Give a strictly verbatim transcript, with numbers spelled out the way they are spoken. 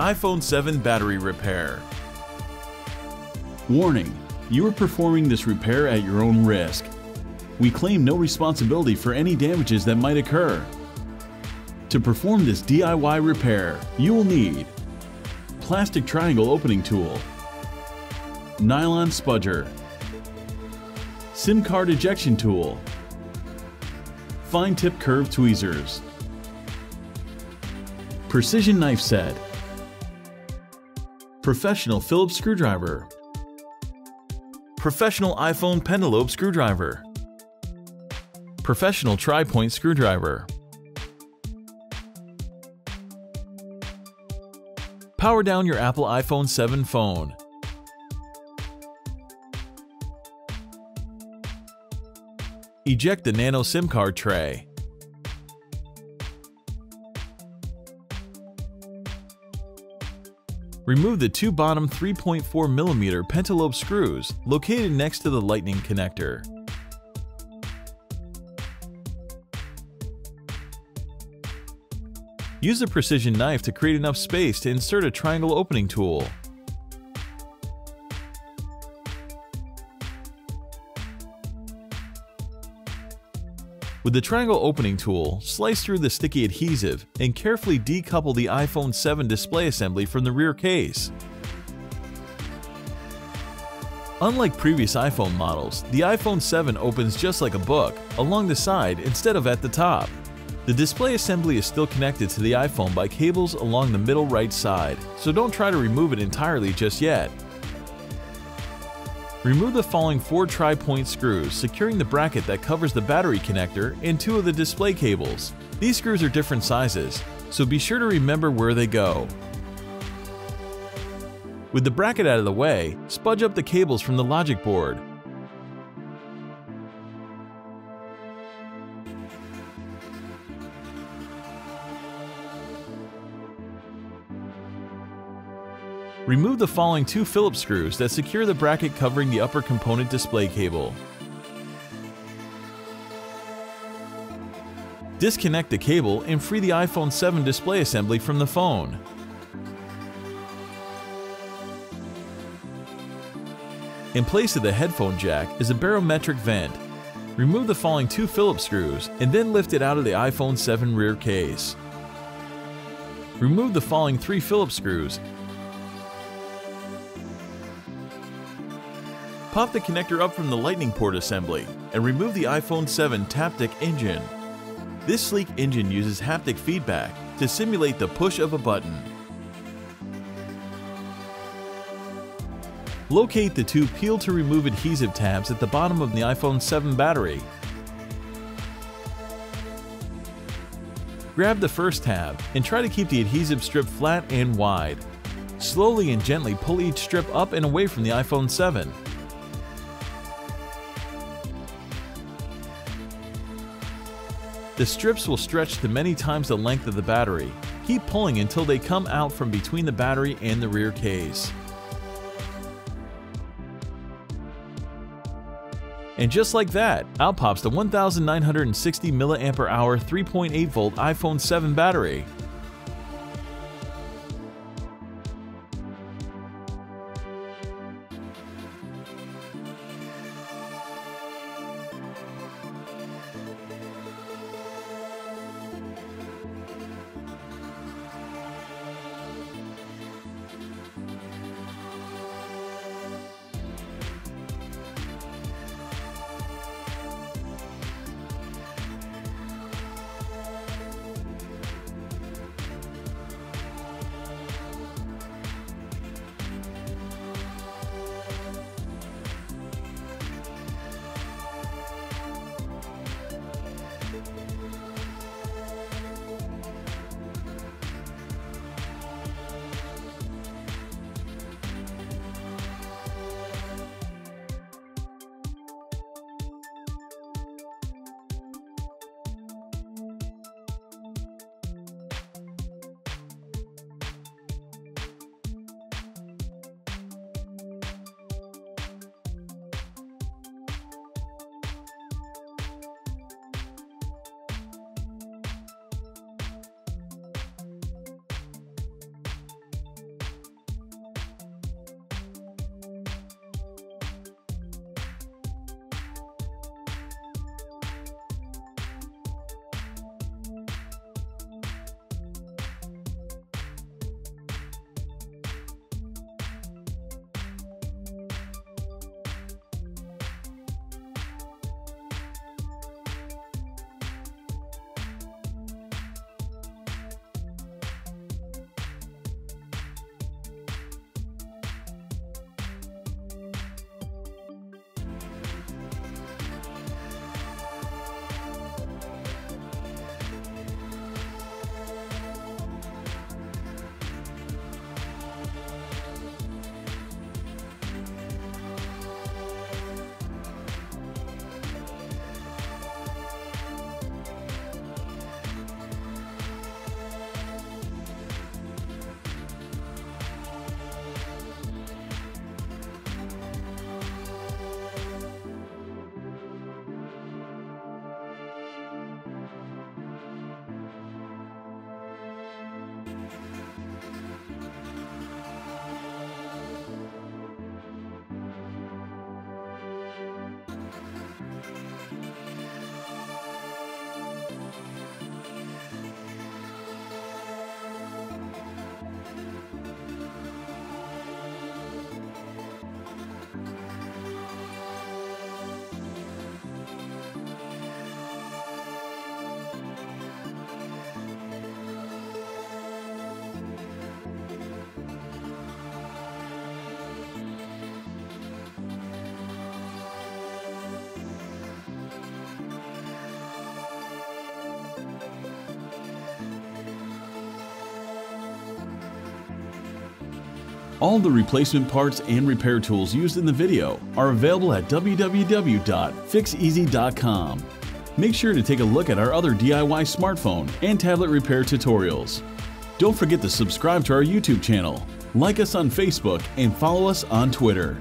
iPhone seven battery repair. Warning: you are performing this repair at your own risk. We claim no responsibility for any damages that might occur. To perform this D I Y repair, you will need Plastic Triangle Opening Tool, Nylon Spudger, Sim Card Ejection Tool, Fine Tip Curved Tweezers, Precision Knife Set, Professional Phillips Screwdriver, Professional iPhone Pentalobe Screwdriver, Professional Tri-Point Screwdriver, power down your Apple iPhone seven phone. Eject the Nano SIM card tray. Remove the two bottom three point four millimeter Pentalobe screws located next to the lightning connector. Use a precision knife to create enough space to insert a triangle opening tool. With the triangle opening tool, slice through the sticky adhesive and carefully decouple the iPhone seven display assembly from the rear case. Unlike previous iPhone models, the iPhone seven opens just like a book, along the side instead of at the top. The display assembly is still connected to the iPhone by cables along the middle right side, so don't try to remove it entirely just yet. Remove the following four tri-point screws, securing the bracket that covers the battery connector and two of the display cables. These screws are different sizes, so be sure to remember where they go. With the bracket out of the way, spudge up the cables from the logic board. Remove the following two Phillips screws that secure the bracket covering the upper component display cable. Disconnect the cable and free the iPhone seven display assembly from the phone. In place of the headphone jack is a barometric vent. Remove the following two Phillips screws and then lift it out of the iPhone seven rear case. Remove the following three Phillips screws. Pop the connector up from the lightning port assembly and remove the iPhone seven taptic engine. This sleek engine uses haptic feedback to simulate the push of a button. Locate the two peel to remove adhesive tabs at the bottom of the iPhone seven battery. Grab the first tab and try to keep the adhesive strip flat and wide. Slowly and gently pull each strip up and away from the iPhone seven. The strips will stretch to many times the length of the battery. Keep pulling until they come out from between the battery and the rear case. And just like that, out pops the one thousand nine hundred sixty milliampere hour three point eight volt iPhone seven battery. All the replacement parts and repair tools used in the video are available at w w w dot fixez dot com. Make sure to take a look at our other D I Y smartphone and tablet repair tutorials. Don't forget to subscribe to our YouTube channel, like us on Facebook, and follow us on Twitter.